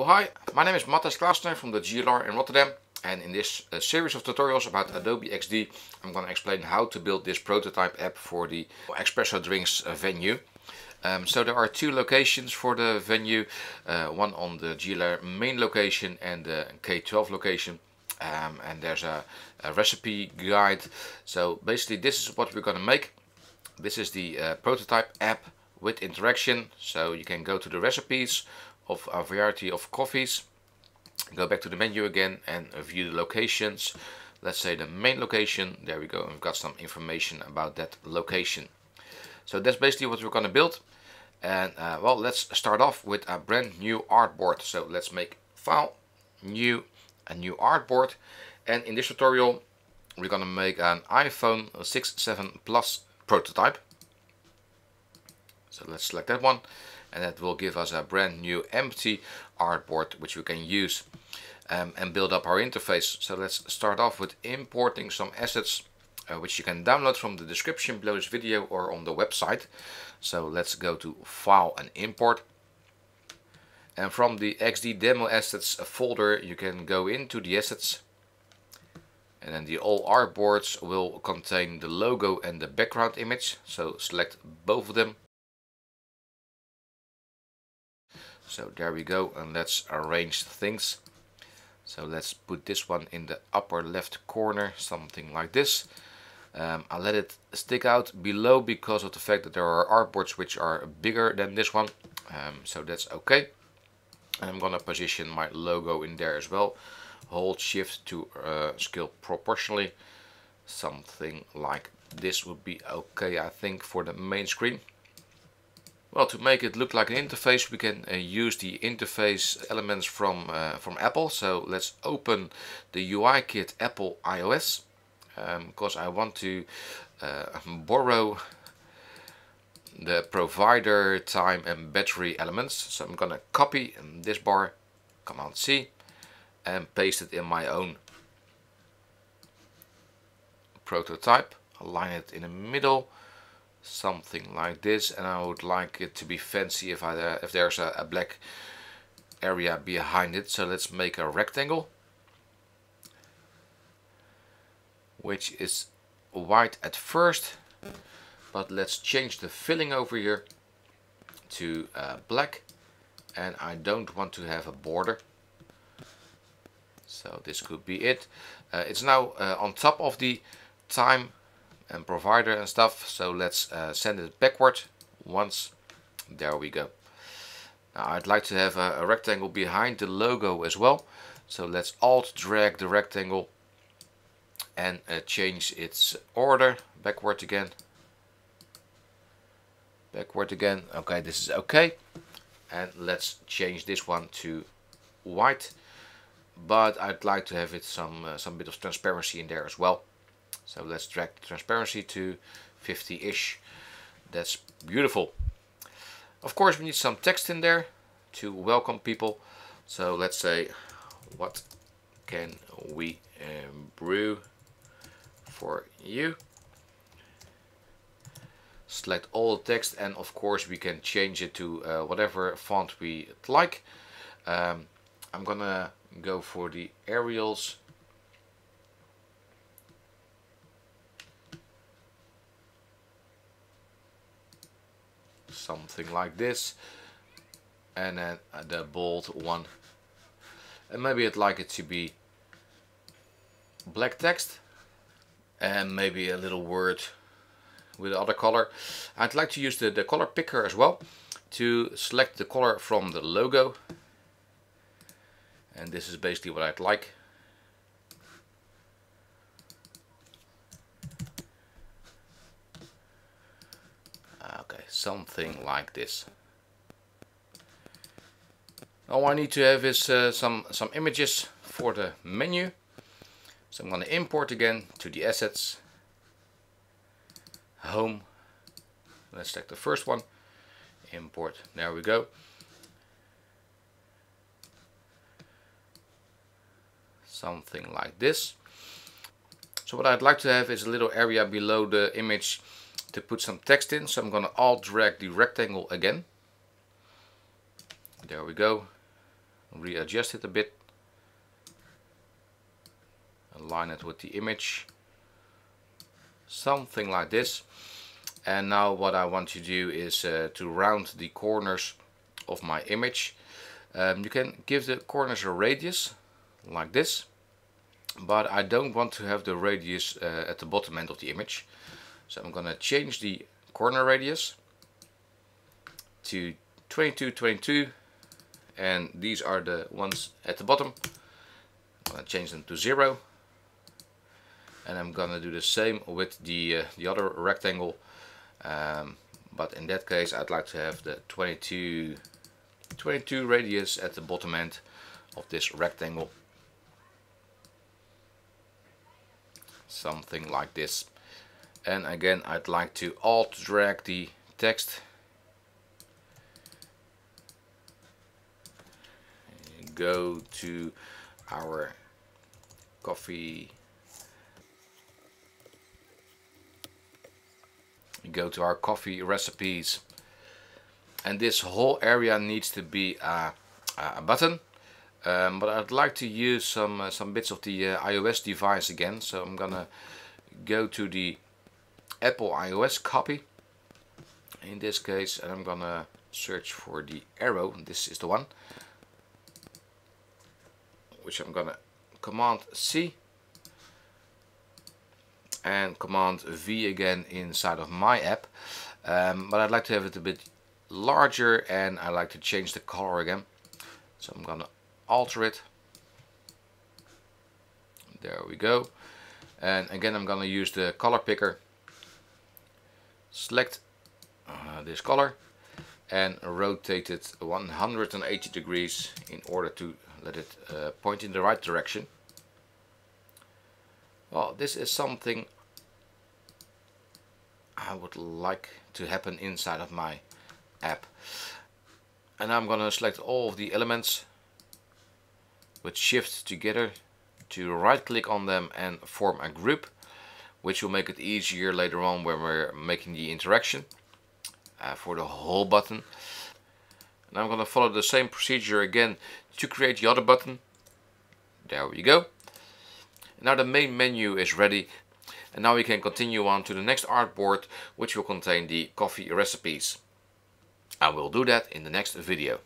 Well, hi, my name is Matthijs Klaasner from the GLR in Rotterdam, and in this series of tutorials about Adobe XD I'm going to explain how to build this prototype app for the Espresso Drinks venue. So there are two locations for the venue, one on the GLR main location and the K12 location. And there's a recipe guide. So basically this is what we're going to make. This is the prototype app with interaction, so you can go to the recipes of a variety of coffees, go back to the menu again and view the locations. Let's say the main location, there we go, we've got some information about that location. So that's basically what we're going to build, and well, let's start off with a brand new artboard. So let's make file, new, a new artboard, and in this tutorial we're going to make an iPhone 6 7 plus prototype. So let's select that one, and that will give us a brand new empty artboard which we can use and build up our interface. So let's start off with importing some assets which you can download from the description below this video or on the website. So let's go to File and Import. And from the XD demo assets folder you can go into the assets, and then the all artboards will contain the logo and the background image. So select both of them. So there we go, and let's arrange things. So let's put this one in the upper left corner, something like this. I'll let it stick out below because of the fact that there are artboards which are bigger than this one. So that's okay. I'm gonna position my logo in there as well. Hold shift to scale proportionally. Something like this would be okay, I think, for the main screen. Well, to make it look like an interface, we can use the interface elements from Apple. So let's open the UI Kit Apple iOS, because I want to borrow the provider, time and battery elements. So I'm going to copy in this bar, Command C, and paste it in my own prototype. Align it in the middle. Something like this, and I would like it to be fancy if there's a black area behind it. So let's make a rectangle which is white at first, but let's change the filling over here to black, and I don't want to have a border. So this could be it. It's now on top of the time and provider and stuff, so let's send it backward once. There we go. Now I'd like to have a rectangle behind the logo as well, so let's alt drag the rectangle and change its order backward again, backward again. Okay, this is okay, and let's change this one to white, but I'd like to have it some bit of transparency in there as well. So let's drag the transparency to 50-ish. That's beautiful. Of course, we need some text in there to welcome people. So let's say, what can we brew for you? Select all the text, and of course we can change it to whatever font we like. I'm gonna go for the Arials. Something like this, and then the bold one, and maybe I'd like it to be black text and maybe a little word with other color. I'd like to use the color picker as well to select the color from the logo, and this is basically what I'd like. Something like this. All I need to have is some images for the menu. So I'm going to import again to the assets, home. Let's select the first one, import. There we go. Something like this. So what I'd like to have is a little area below the image to put some text in, so I'm going to alt drag the rectangle again. There we go. readjust it a bit, align it with the image, something like this. And now what I want to do is to round the corners of my image. You can give the corners a radius like this, but I don't want to have the radius at the bottom end of the image, so I'm gonna change the corner radius to 22, 22, and these are the ones at the bottom. I'm gonna change them to 0, and I'm gonna do the same with the other rectangle, but in that case I'd like to have the 22 radius at the bottom end of this rectangle, something like this. And again, I'd like to alt drag the text. And go to our coffee. Go to our coffee recipes. And this whole area needs to be a button. But I'd like to use some bits of the iOS device again, so I'm gonna go to the Apple iOS copy in this case, and I'm gonna search for the arrow. This is the one, which I'm gonna Command C and Command V again inside of my app, but I'd like to have it a bit larger, and I like to change the color again, so I'm gonna alter it. There we go. And again, I'm gonna use the color picker, select this color and rotate it 180 degrees in order to let it point in the right direction. Well, this is something I would like to happen inside of my app. And I'm gonna select all of the elements with shift together to right click on them and form a group, which will make it easier later on when we're making the interaction for the whole button. And I'm gonna follow the same procedure again to create the other button. There we go. Now the main menu is ready, and now we can continue on to the next artboard, which will contain the coffee recipes. I will do that in the next video.